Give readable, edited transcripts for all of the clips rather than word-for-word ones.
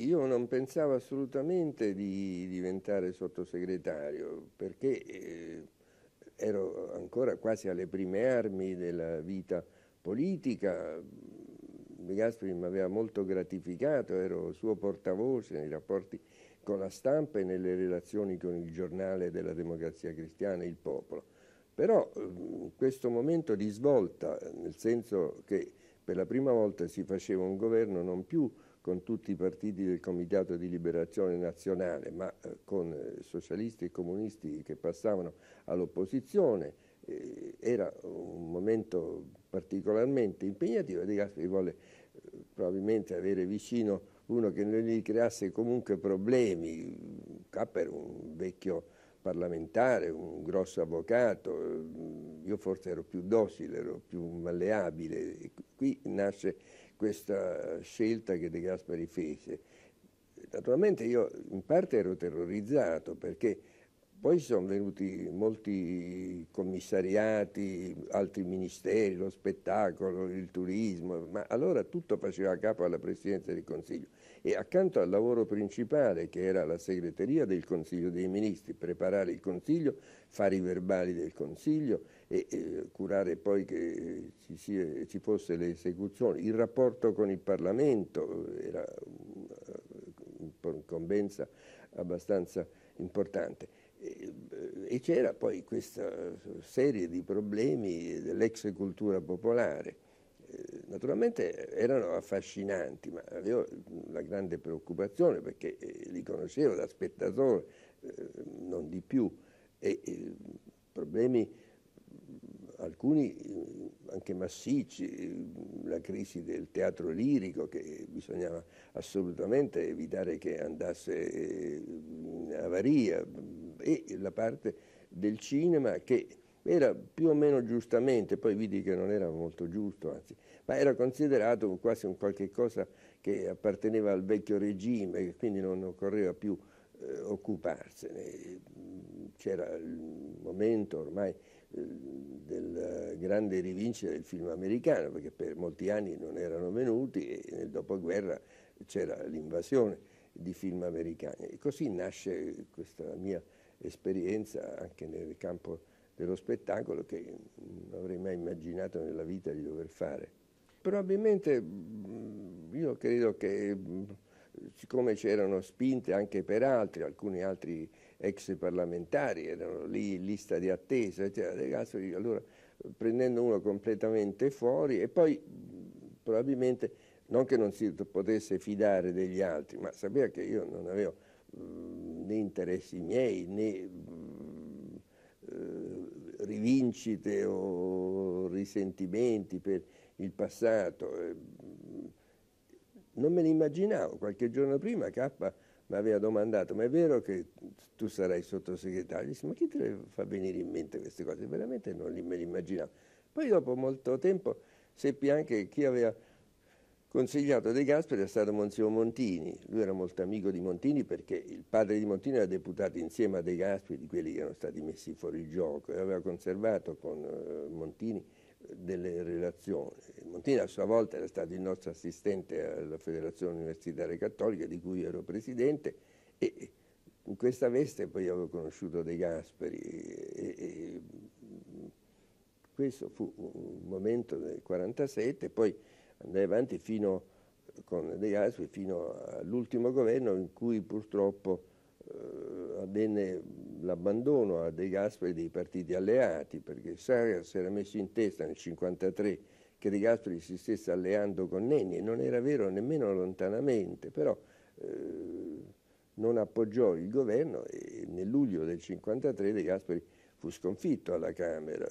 Sì, io non pensavo assolutamente di diventare sottosegretario, perché ero ancora quasi alle prime armi della vita politica. De Gasperi mi aveva molto gratificato, ero suo portavoce nei rapporti con la stampa e nelle relazioni con il giornale della Democrazia Cristiana, Il Popolo. Però questo momento di svolta, nel senso che per la prima volta si faceva un governo non più con tutti i partiti del Comitato di Liberazione Nazionale, ma con socialisti e comunisti che passavano all'opposizione, era un momento particolarmente impegnativo. De Gasperi volle probabilmente avere vicino uno che non gli creasse comunque problemi. Capper era un vecchio parlamentare, un grosso avvocato, io forse ero più docile, ero più malleabile. E qui nasce questa scelta che De Gasperi fece. Naturalmente io in parte ero terrorizzato, perché poi sono venuti molti commissariati, altri ministeri, lo spettacolo, il turismo, ma allora tutto faceva capo alla Presidenza del Consiglio. E accanto al lavoro principale, che era la segreteria del Consiglio dei Ministri, preparare il Consiglio, fare i verbali del Consiglio e curare poi che ci fosse l'esecuzione, il rapporto con il Parlamento, era un'incombenza abbastanza importante. E c'era poi questa serie di problemi dell'ex cultura popolare. Naturalmente erano affascinanti, ma avevo una grande preoccupazione perché li conoscevo da spettatore, non di più, e problemi alcuni anche massicci, la crisi del teatro lirico che bisognava assolutamente evitare che andasse in avaria, e la parte del cinema che era più o meno giustamente, poi vidi che non era molto giusto, anzi, ma era considerato quasi un qualche cosa che apparteneva al vecchio regime, quindi non occorreva più occuparsene. C'era il momento ormai del grande rivincita del film americano, perché per molti anni non erano venuti, e nel dopoguerra c'era l'invasione di film americani, e così nasce questa mia esperienza anche nel campo dello spettacolo, che non avrei mai immaginato nella vita di dover fare. Probabilmente io credo che, siccome c'erano spinte anche per altri, alcuni altri ex parlamentari erano lì in lista di attesa, eccetera, De Gasperi, allora prendendo uno completamente fuori, e poi probabilmente non che non si potesse fidare degli altri, ma sapeva che io non avevo né interessi miei né rivincite o risentimenti per il passato. Non me ne immaginavo. Qualche giorno prima K mi aveva domandato: ma è vero che tu sarai sottosegretario? Gli dissi: ma chi te le fa venire in mente queste cose? Veramente non me le immaginavo. Poi dopo molto tempo seppi anche chi aveva consigliato De Gasperi è stato Monsignor Montini. Lui era molto amico di Montini, perché il padre di Montini era deputato insieme a De Gasperi di quelli che erano stati messi fuori gioco, e aveva conservato con Montini delle relazioni. Montini a sua volta era stato il nostro assistente alla Federazione Universitaria Cattolica, di cui ero presidente, e in questa veste poi avevo conosciuto De Gasperi, e questo fu un momento del 1947. Poi andai avanti fino con De Gasperi fino all'ultimo governo, in cui purtroppo avvenne l'abbandono a De Gasperi dei partiti alleati, perché Saragat si era messo in testa nel 1953 che De Gasperi si stesse alleando con Nenni, e non era vero nemmeno lontanamente, però non appoggiò il governo, e nel luglio del 1953 De Gasperi fu sconfitto alla Camera,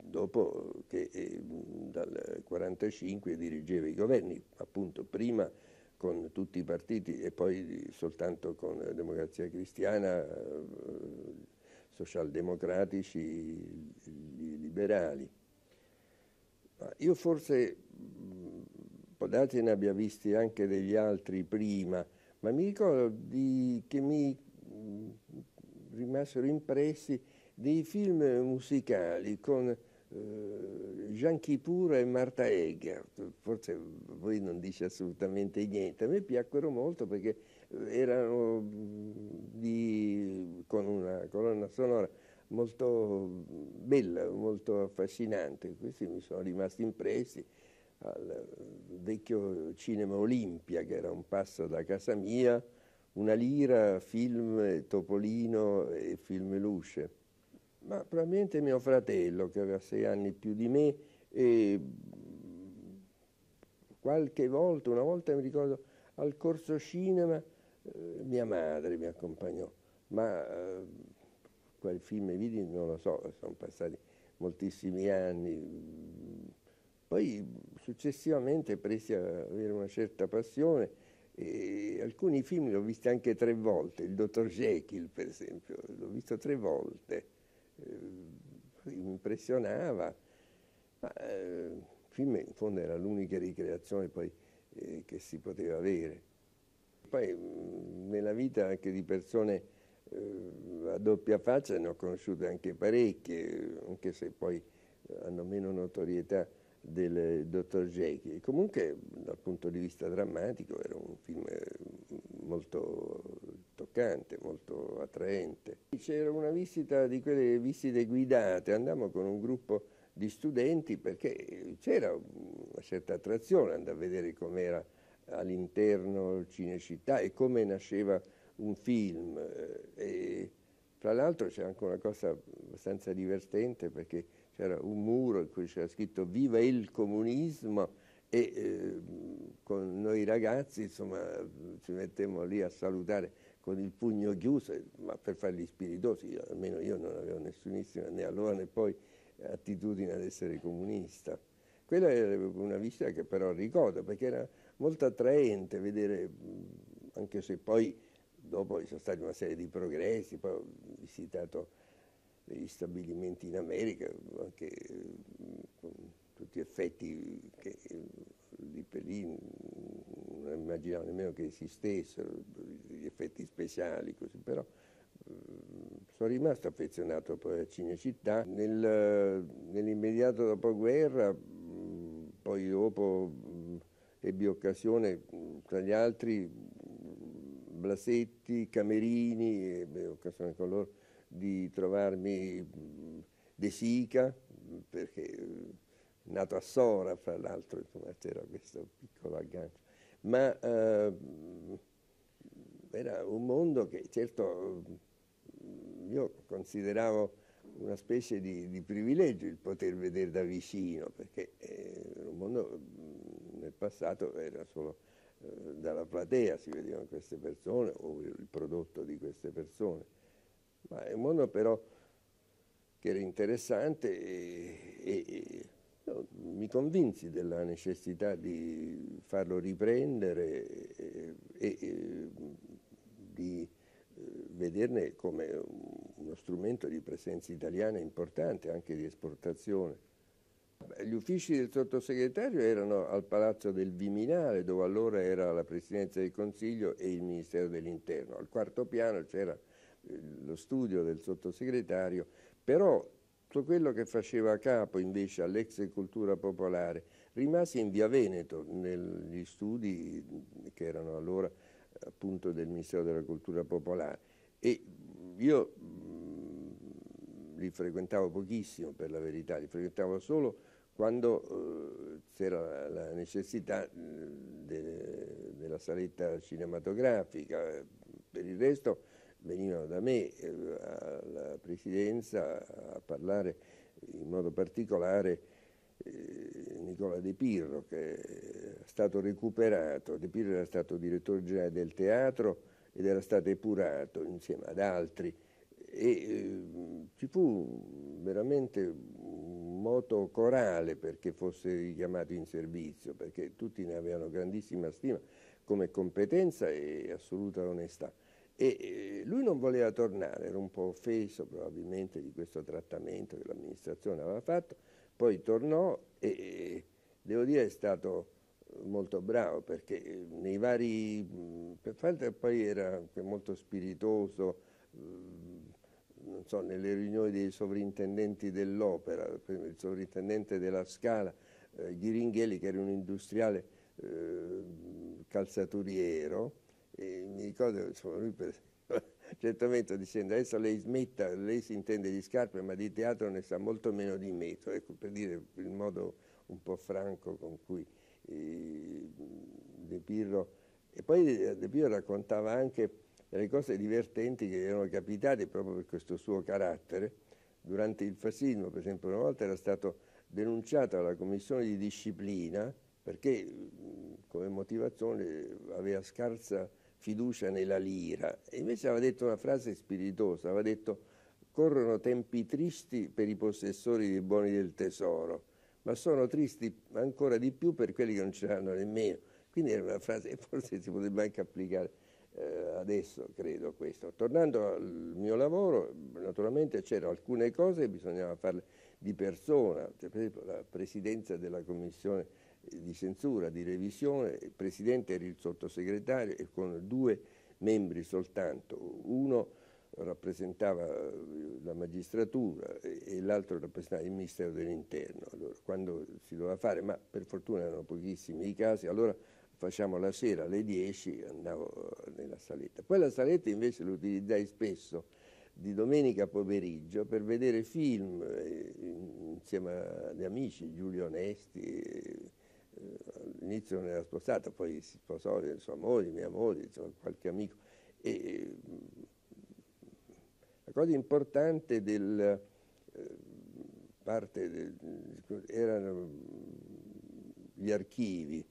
dopo che dal 1945 dirigeva i governi, appunto prima con tutti i partiti e poi soltanto con la Democrazia Cristiana, socialdemocratici, liberali. Ma io forse, può darsi ne abbia visti anche degli altri prima, ma mi ricordo che mi rimasero impressi dei film musicali con Gian Chippura e Marta Eggert, forse voi non dice assolutamente niente, a me piacquero molto perché erano con una colonna sonora molto bella, molto affascinante, questi mi sono rimasti impressi. Al vecchio cinema Olimpia, che era un passo da casa mia, una lira, film Topolino e film Luce. Ma probabilmente mio fratello, che aveva 6 anni più di me, e qualche volta, una volta mi ricordo, al corso cinema mia madre mi accompagnò, ma quel film vidi non lo so, sono passati moltissimi anni. Poi successivamente presi a avere una certa passione e alcuni film li ho visti anche 3 volte, il dottor Jekyll per esempio, l'ho visto 3 volte, mi impressionava, ma il film in fondo era l'unica ricreazione poi, che si poteva avere. Poi nella vita anche di persone a doppia faccia ne ho conosciute anche parecchie, anche se poi hanno meno notorietà del dottor Jekyll. Comunque dal punto di vista drammatico era un film molto toccante, molto attraente. C'era una visita di quelle visite guidate, andammo con un gruppo di studenti perché c'era una certa attrazione, andare a vedere com'era all'interno Cinecittà e come nasceva un film. E, tra l'altro c'è anche una cosa abbastanza divertente perché c'era un muro in cui c'era scritto "Viva il comunismo" e con noi ragazzi insomma ci mettemmo lì a salutare con il pugno chiuso, ma per fare gli spiritosi, almeno io non avevo nessunissima né allora né poi attitudine ad essere comunista. Quella era una visita che però ricordo perché era molto attraente vedere, anche se poi dopo ci sono stati una serie di progressi, poi ho visitato degli stabilimenti in America, anche con tutti gli effetti che lì per lì non immaginavo nemmeno che esistessero, gli effetti speciali, così. Però sono rimasto affezionato poi a Cinecittà. Nell'immediato dopoguerra, poi dopo ebbi occasione, tra gli altri, Blasetti, Camerini, ebbi occasione con loro di trovarmi De Sica, perché nato a Sora, fra l'altro, c'era questo piccolo aggancio, ma era un mondo che certo io consideravo una specie di privilegio il poter vedere da vicino, perché era un mondo nel passato era solo dalla platea, si vedevano queste persone o il prodotto di queste persone. Ma è un mondo però che era interessante e mi convinsi della necessità di farlo riprendere e di vederne come uno strumento di presenza italiana importante, anche di esportazione. Gli uffici del sottosegretario erano al Palazzo del Viminale, dove allora era la Presidenza del Consiglio e il Ministero dell'Interno. Al 4° piano c'era lo studio del sottosegretario, però tutto quello che faceva capo invece all'ex cultura popolare rimase in via Veneto, negli studi che erano allora appunto del Ministero della Cultura Popolare, e io li frequentavo pochissimo, per la verità, li frequentavo solo quando c'era la necessità della saletta cinematografica. Per il resto venivano da me alla Presidenza a parlare in modo particolare Nicola De Pirro, che è stato recuperato. De Pirro era stato direttore generale del teatro ed era stato epurato insieme ad altri e ci fu veramente un moto corale perché fosse richiamato in servizio, perché tutti ne avevano grandissima stima come competenza e assoluta onestà. E lui non voleva tornare, era un po' offeso probabilmente di questo trattamento che l'amministrazione aveva fatto, poi tornò e devo dire è stato molto bravo perché nei vari... per fare poi era molto spiritoso, non so, nelle riunioni dei sovrintendenti dell'opera, il sovrintendente della Scala, Ghiringheli, che era un industriale calzaturiero, e mi ricordo, insomma, lui per certamente dicendo: adesso lei smetta, lei si intende di scarpe, ma di teatro ne sa molto meno di me. Ecco, per dire il modo un po' franco con cui De Pirro. E poi De Pirro raccontava anche delle cose divertenti che erano capitate proprio per questo suo carattere. Durante il fascismo, per esempio, una volta era stato denunciato alla commissione di disciplina perché come motivazione aveva scarsa fiducia nella lira, e invece aveva detto una frase spiritosa, aveva detto: corrono tempi tristi per i possessori dei buoni del tesoro, ma sono tristi ancora di più per quelli che non ce l'hanno nemmeno. Quindi era una frase che forse si potrebbe anche applicare adesso, credo, questo. Tornando al mio lavoro, naturalmente c'erano alcune cose che bisognava farle di persona, cioè, per esempio la presidenza della commissione di censura, di revisione, il presidente era il sottosegretario e con 2 membri soltanto, uno rappresentava la magistratura e l'altro rappresentava il Ministero dell'Interno. Allora, quando si doveva fare, ma per fortuna erano pochissimi i casi, allora facciamo la sera alle 10, andavo nella saletta. Poi la saletta invece l'utilizzai spesso di domenica pomeriggio per vedere film insieme agli amici, Giulio Onesti, all'inizio non era sposato, poi si sposò sua moglie, mia moglie, insomma, qualche amico. E la cosa importante del parte erano gli archivi,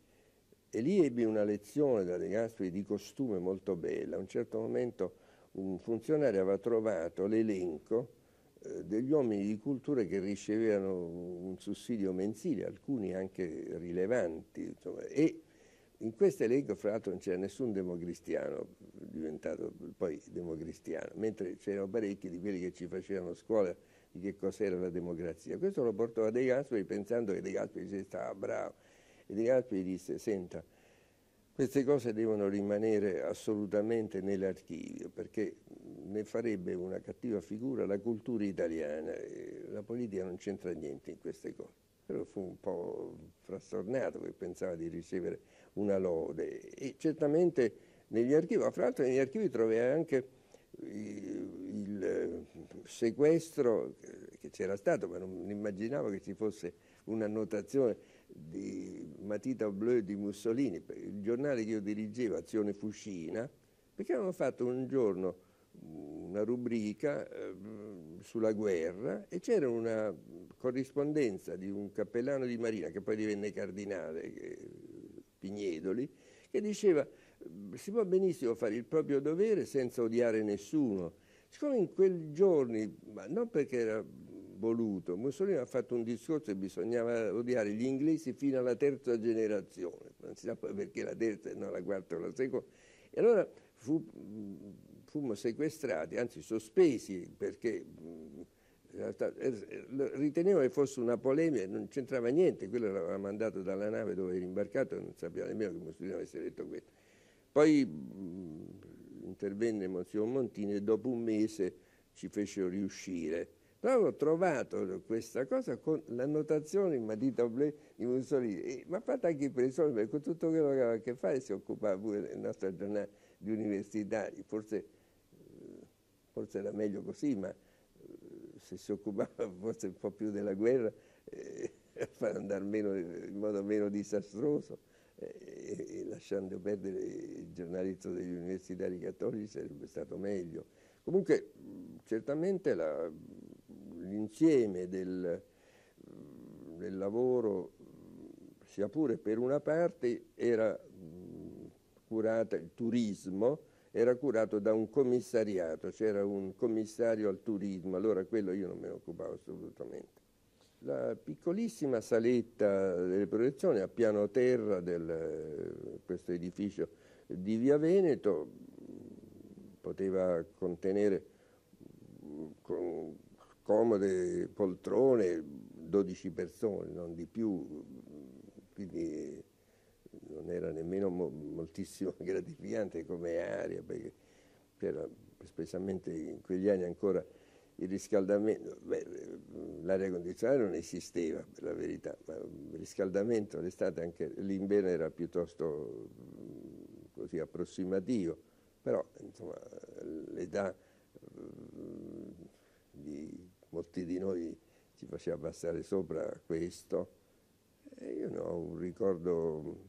e lì ebbi una lezione da De Gasperi di costume molto bella. A un certo momento un funzionario aveva trovato l'elenco degli uomini di cultura che ricevevano un sussidio mensile, alcuni anche rilevanti, insomma. E in questo elenco, fra l'altro, non c'era nessun democristiano, diventato poi democristiano, mentre c'erano parecchi di quelli che ci facevano scuola di che cos'era la democrazia. Questo lo portò a De Gasperi pensando che De Gasperi si stava bravo, e De Gasperi disse: senta, queste cose devono rimanere assolutamente nell'archivio, perché ne farebbe una cattiva figura la cultura italiana, e la politica non c'entra niente in queste cose. Però fu un po' frastornato perché pensava di ricevere una lode, e certamente negli archivi, fra l'altro negli archivi trovai anche il sequestro che c'era stato, ma non immaginavo che ci fosse un'annotazione di matita bleu di Mussolini, il giornale che io dirigevo, Azione Fuscina, perché avevano fatto un giorno una rubrica sulla guerra, e c'era una corrispondenza di un cappellano di marina che poi divenne cardinale, Pignedoli, che diceva: si può benissimo fare il proprio dovere senza odiare nessuno. Siccome in quei giorni, ma non perché era voluto, Mussolini ha fatto un discorso che bisognava odiare gli inglesi fino alla 3ª generazione, non si sa poi perché la 3ª e non la 4ª o la 2ª, e allora fummo sequestrati, anzi sospesi, perché ritenevano che fosse una polemica, non c'entrava niente, quello l'aveva mandato dalla nave dove era imbarcato, non sapeva nemmeno che Mussolini avesse detto questo. Poi intervenne Monsignor Montini e dopo un mese ci fecero riuscire. Però ho trovato questa cosa con l'annotazione in matita bleu di Mussolini, ma fatta anche per i soldi, perché con tutto quello che aveva a che fare si occupava pure del nostro giornale di universitari, forse era meglio così, ma se si occupava forse un po' più della guerra, far andare meno, in modo meno disastroso, e lasciando perdere il giornalizzo degli universitari cattolici sarebbe stato meglio. Comunque certamente l'insieme del lavoro, sia pure per una parte, era curato, il turismo era curato da un commissariato, c'era un commissario al turismo, allora quello io non me ne occupavo assolutamente. La piccolissima saletta delle proiezioni a piano terra di questo edificio di Via Veneto poteva contenere comode poltrone, 12 persone, non di più, quindi non era nemmeno moltissimo gratificante come area, perché c'era, specialmente in quegli anni, ancora il riscaldamento, l'aria condizionata non esisteva per la verità, ma il riscaldamento l'estate, anche l'inverno era piuttosto così approssimativo, però insomma l'età di molti di noi ci faceva passare sopra questo, e io ne ho un ricordo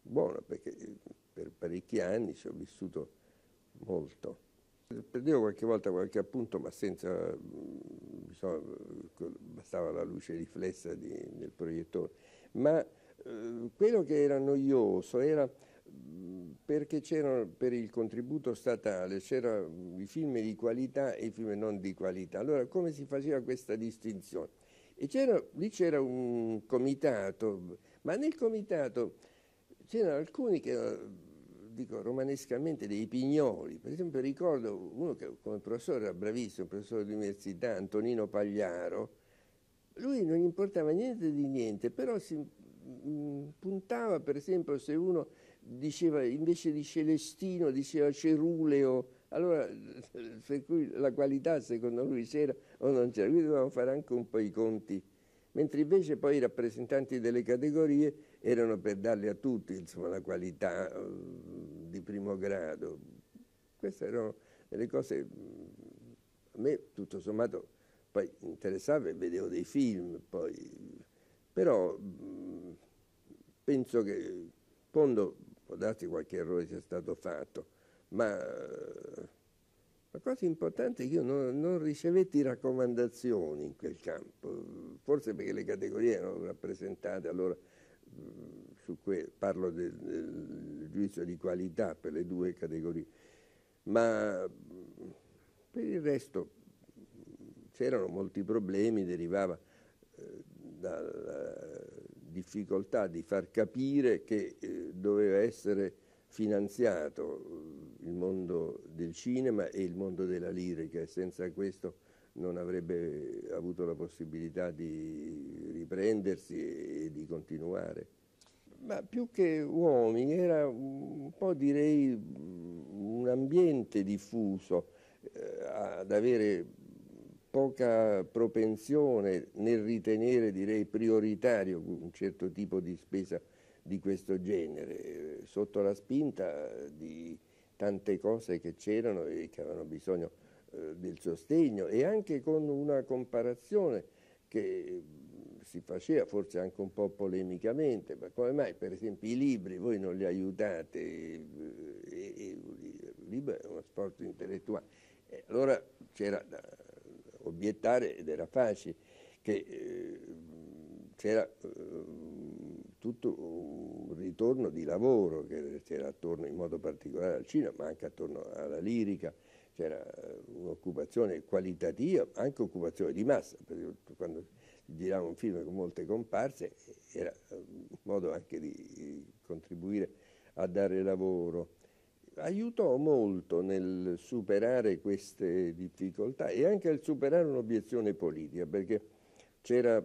buono perché per parecchi anni ci ho vissuto molto. Prendevo qualche volta qualche appunto, ma senza, bastava la luce riflessa del proiettore, ma quello che era noioso era perché c'era, per il contributo statale, c'erano i film di qualità e i film non di qualità. Allora come si faceva questa distinzione? E lì c'era un comitato, ma nel comitato c'erano alcuni che, dico romanescamente, dei pignoli. Per esempio ricordo uno che come professore era bravissimo, un professore di università, Antonino Pagliaro. Lui non importava niente di niente, però si puntava, per esempio, se uno diceva invece di Celestino diceva Ceruleo, allora per cui la qualità secondo lui c'era o non c'era, quindi dovevamo fare anche un po' i conti, mentre invece poi i rappresentanti delle categorie erano per darle a tutti, insomma, la qualità di primo grado. Queste erano delle cose, a me tutto sommato poi interessava e vedevo dei film, poi, però penso che in fondo può darsi qualche errore sia stato fatto, ma la cosa importante è che io non ricevetti raccomandazioni in quel campo, forse perché le categorie erano rappresentate, allora parlo del giudizio di qualità per le due categorie, ma per il resto c'erano molti problemi, derivava dalla difficoltà di far capire che doveva essere finanziato il mondo del cinema e il mondo della lirica, e senza questo non avrebbe avuto la possibilità di riprendersi e di continuare. Ma più che uomini era un po', direi, un ambiente diffuso ad avere poca propensione nel ritenere, direi, prioritario un certo tipo di spesa di questo genere, sotto la spinta di tante cose che c'erano e che avevano bisogno del sostegno, e anche con una comparazione che si faceva forse anche un po' polemicamente, ma come mai per esempio i libri voi non li aiutate, il libro è uno sport intellettuale, allora c'era da obiettare, ed era facile, che c'era tutto un ritorno di lavoro che c'era attorno, in modo particolare al cinema, ma anche attorno alla lirica. C'era un'occupazione qualitativa, anche occupazione di massa, perché quando girava un film con molte comparse era un modo anche di contribuire a dare lavoro. Aiutò molto nel superare queste difficoltà e anche al superare un'obiezione politica, perché c'era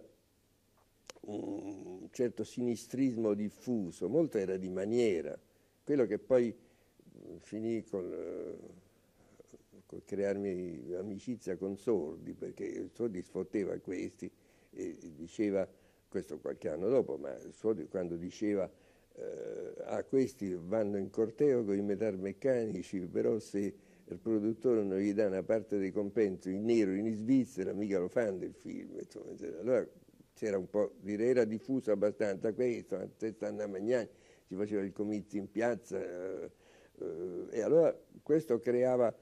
un certo sinistrismo diffuso, molto era di maniera, quello che poi finì con crearmi amicizia con Sordi, perché Sordi sfotteva questi e diceva, questo qualche anno dopo, ma Sordi quando diceva questi vanno in corteo con i metalmeccanici, però se il produttore non gli dà una parte dei compensi in nero in Svizzera mica lo fanno del film, insomma, allora c'era un po', direi, era diffuso abbastanza questo, a testa Anna Magnani si faceva il comizio in piazza e allora questo creava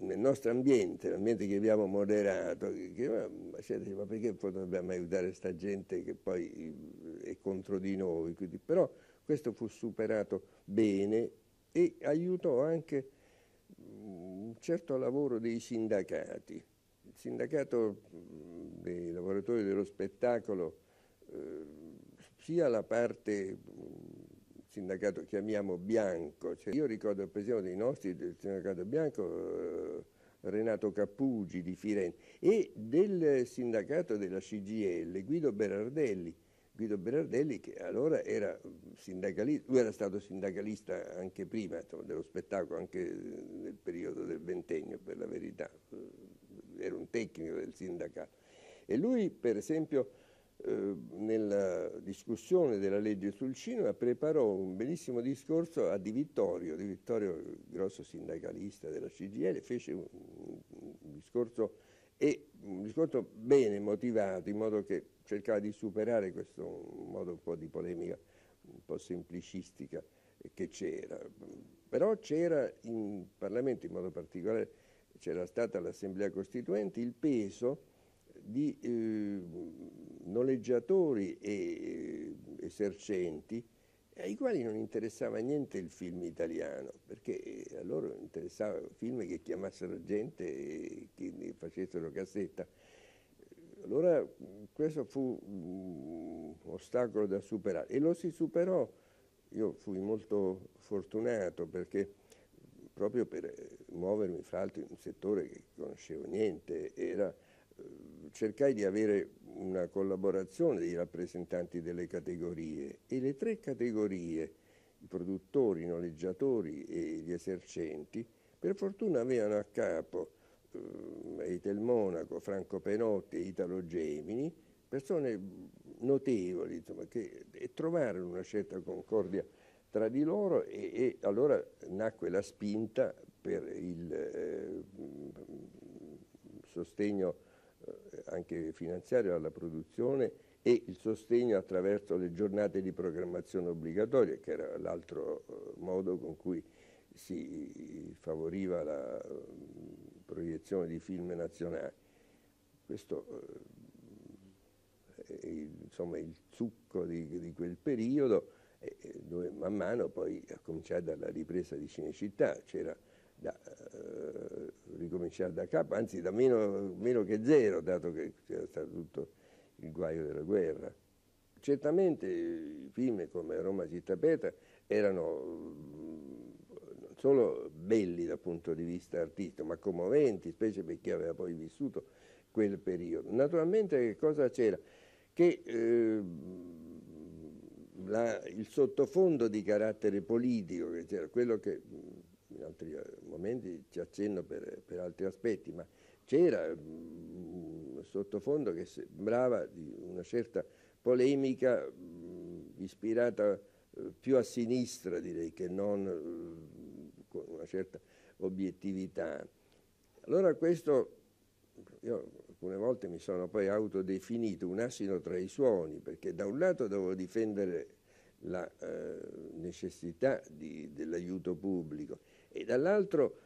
nel nostro ambiente, l'ambiente che abbiamo moderato, ma perché poi dobbiamo aiutare questa gente che poi è contro di noi? Quindi, però questo fu superato bene e aiutò anche un certo lavoro dei sindacati. Il sindacato dei lavoratori dello spettacolo, sia la parte sindacato chiamiamo bianco, cioè, io ricordo per esempio dei nostri del sindacato bianco Renato Capugi di Firenze, e del sindacato della CGIL Guido Berardelli, che allora era sindacalista, lui era stato sindacalista anche prima, insomma, dello spettacolo, anche nel periodo del Ventennio per la verità, era un tecnico del sindacato. E lui, per esempio, nella discussione della legge sul cinema preparò un bellissimo discorso a Di Vittorio. Di Vittorio, grosso sindacalista della CGIL, fece un discorso bene motivato, in modo che cercava di superare questo modo un po' di polemica, un po' semplicistica che c'era. Però c'era in Parlamento, in modo particolare c'era stata l'Assemblea Costituente, il peso di noleggiatori e esercenti ai quali non interessava niente il film italiano, perché a loro interessava film che chiamassero gente e che ne facessero cassetta. Allora questo fu un ostacolo da superare e lo si superò. Io fui molto fortunato, perché proprio per muovermi, fra l'altro, in un settore che conoscevo niente, cercai di avere una collaborazione dei rappresentanti delle categorie, e le tre categorie, i produttori, i noleggiatori e gli esercenti, per fortuna avevano a capo Eitel Monaco, Franco Penotti e Italo Gemini, persone notevoli, insomma, che trovarono una certa concordia tra di loro, e allora nacque la spinta per il sostegno anche finanziario alla produzione e il sostegno attraverso le giornate di programmazione obbligatoria, che era l'altro modo con cui si favoriva la proiezione di film nazionali. Questo è il succo di quel periodo, dove man mano poi, a cominciare dalla ripresa di Cinecittà, c'era da ricominciare da capo, anzi da meno che zero, dato che c'era stato tutto il guaio della guerra. Certamente i film come Roma città aperta erano non solo belli dal punto di vista artistico, ma commoventi, specie per chi aveva poi vissuto quel periodo. Naturalmente, che cosa c'era? Che il sottofondo di carattere politico che c'era, quello che in altri momenti ci accenno per altri aspetti, ma c'era un sottofondo che sembrava di una certa polemica ispirata più a sinistra, direi, che non con una certa obiettività. Allora questo, io alcune volte mi sono poi autodefinito un asino tra i suoni, perché da un lato dovevo difendere la necessità dell'aiuto pubblico, e dall'altro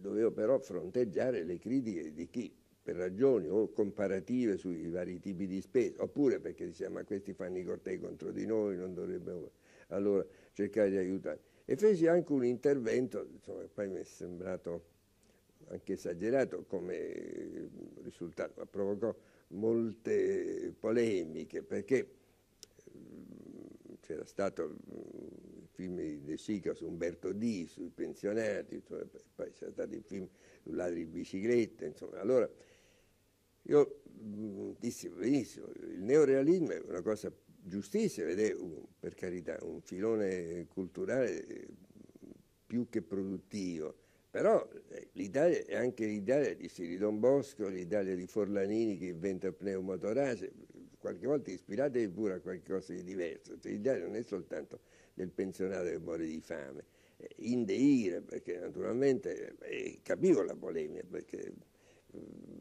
dovevo però fronteggiare le critiche di chi, per ragioni o comparative sui vari tipi di spesa, oppure perché diceva: ma questi fanno i cortei contro di noi, non dovremmo allora cercare di aiutare. E feci anche un intervento, insomma, che poi mi è sembrato anche esagerato come risultato, ma provocò molte polemiche, perché c'era stato il film di De Sica su Umberto D, sui pensionati, insomma, poi c'era stato il film su ladri in bicicletta, insomma. Allora io dissi: benissimo, il neorealismo è una cosa giustissima ed è, per carità, un filone culturale più che produttivo, però l'Italia è anche l'Italia di Don Bosco, l'Italia di Forlanini che inventa il pneumotorace. Qualche volta ispiratevi pure a qualcosa di diverso. L'Italia non è soltanto del pensionato che muore di fame, indeire, perché naturalmente capivo la polemica, perché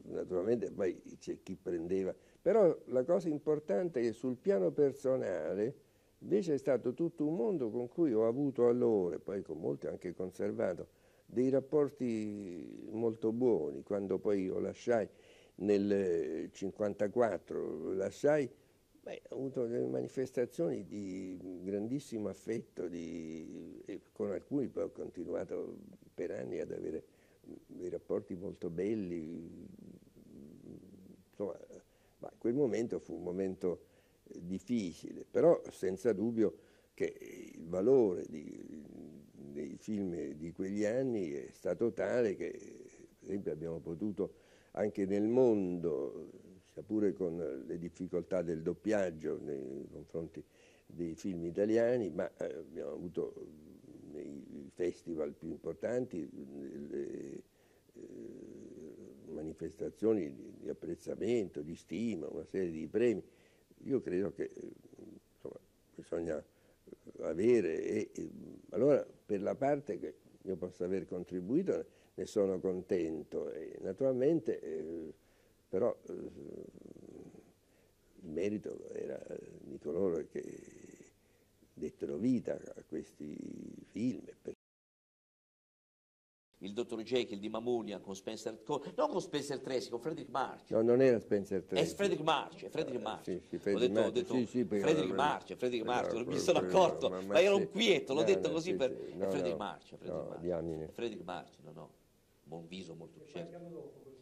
naturalmente poi c'è chi prendeva. Però la cosa importante è che sul piano personale invece è stato tutto un mondo con cui ho avuto allora, e poi con molti anche conservato, dei rapporti molto buoni. Quando poi io lasciai nel 1954, ho avuto delle manifestazioni di grandissimo affetto, e con alcuni poi ho continuato per anni ad avere dei rapporti molto belli. Insomma, ma quel momento fu un momento difficile, però senza dubbio che il valore dei film di quegli anni è stato tale che, per esempio, abbiamo potuto anche nel mondo, sia pure con le difficoltà del doppiaggio nei confronti dei film italiani, ma abbiamo avuto nei festival più importanti manifestazioni di apprezzamento, di stima, una serie di premi. Io credo che insomma, bisogna avere, e allora per la parte che io posso aver contribuito ne sono contento, e naturalmente però il merito era di coloro che dettero vita a questi film. Il dottor Jekyll di Mamoulian con Spencer, non con Spencer Tracy, con Frederick March. No, non era Spencer Tracy. È Frederick March, è Frederick March. Sì, ho detto sì, sì, Frederick March, Frederick March, no, mi sono accorto, no, ma ero inquieto, l'ho detto così per... È Frederick March, Frederick March, no, buon viso molto certo.